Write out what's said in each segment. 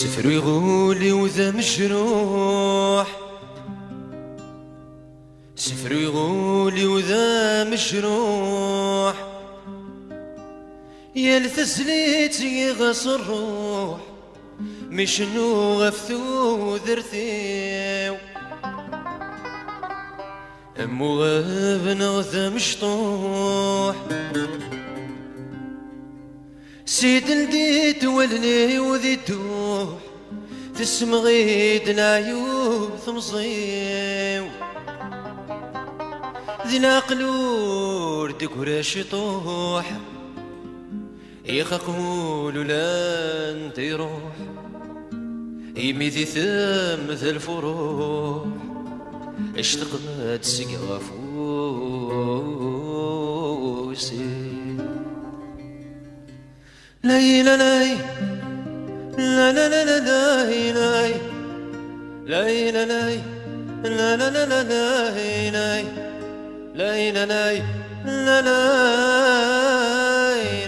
سفر يغولي وذا مشروح، سفر يغولي وذا مشروح، يلثسليتي غص الروح مشنو غفثو ذرثيو أمو غابنا غذا مشطوح. سيد لديت ولني وذي توح تسمغيد العيوب ثمصيو ذي العقلور دكوراش طوح يخاقولو لان تيروح يمي ذي ثم ذا الفروح اشتقت سقا فوسي لاي لا لاي لا لا لا لا لاي لاي لاي لا لاي لا لا لا لاي لاي لاي لا لاي لا لاي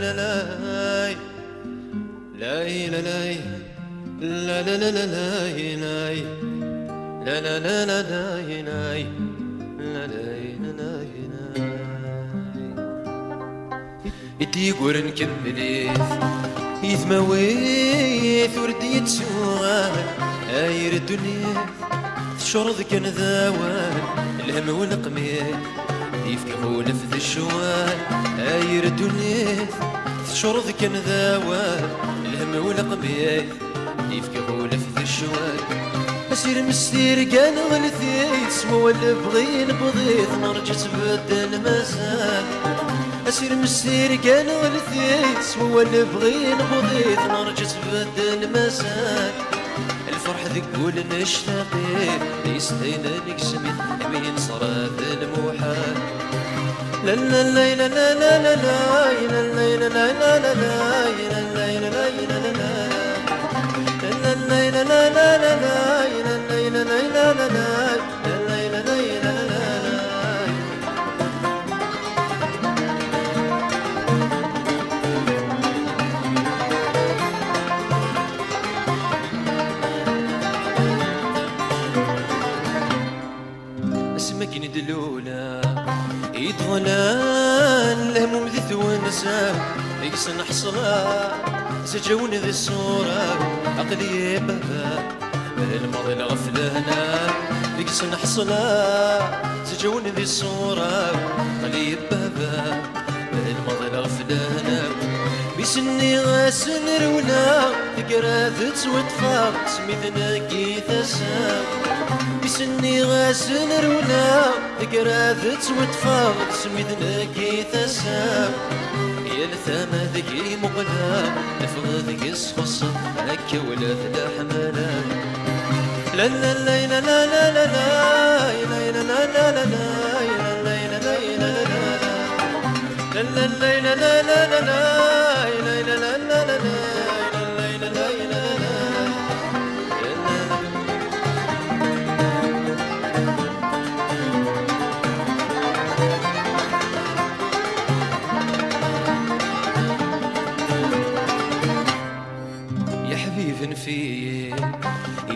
لا لاي لاي لا لاي لا لا لا لاي لاي لا لا لا لا لاي لاي لا لاي لا لاي يدي قور نكمليث يثمويث وردي تسوان أير الدنيا تشرض كان ذاوان الهم والقميل يفكهو نفذ الشوان أير الدنيا تشرض كان ذاوان الهم والقميل يفكهو نفذ الشوان أسير مسير كان غلثيت سمو اللي بغي نبضيت نرجت بدل مازال أسير مسير كان ولثيت هو اللي بغي نبضيت نرجت بدل مازال الفرح ذي قول نشتاقيه يستاهل نقسميت أمين صار هذا المحال لا لا لا لا لا لا لا لا لا لا لا لا لا لا لا لا لا دلولا يدغلان لهم ذي ونسا يقسن حصرا سجون ذي الصورة عقلي بابا الماضي الغفلة هنا يقسن حصرا سجون ذي الصورة عقلي بابا الماضي الغفلة هنا بسني غاسن رولا ذكرى ذات وطفاق سميتنا كي تساق بسني غاسن رولا ذكرى ذات وطفاق سميتنا كي تساق يا لثامة ذكي مغلا نفغى ذكي سخصة هكا ولا ثلا حمالا لا لا لا لا لا لا لا لا لا لا لا لا لا لا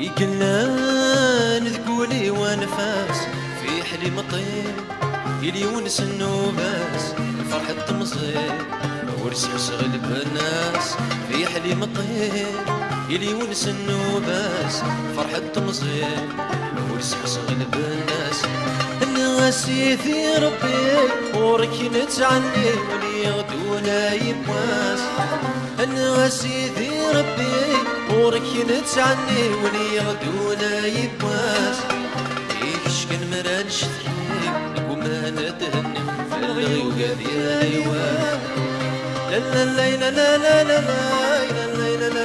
يقلان ذقولي وانفاس في حليم الطيب يلي ونس النوباس الفرحة تمصير ورسم شغل الناس في حليم الطيب يلي ونس النوباس فرحة تمصير ورسم شغل الناس الناسي في ربي وركنت عني ولي غدو لا يبواس الناسي في ربي وركنت عني ولي غدو لا يبواس يكشكن مرا نشتكي وما نتهنى في الغيوب هذه ايوا لا لا لا لا لا لا لا لا لا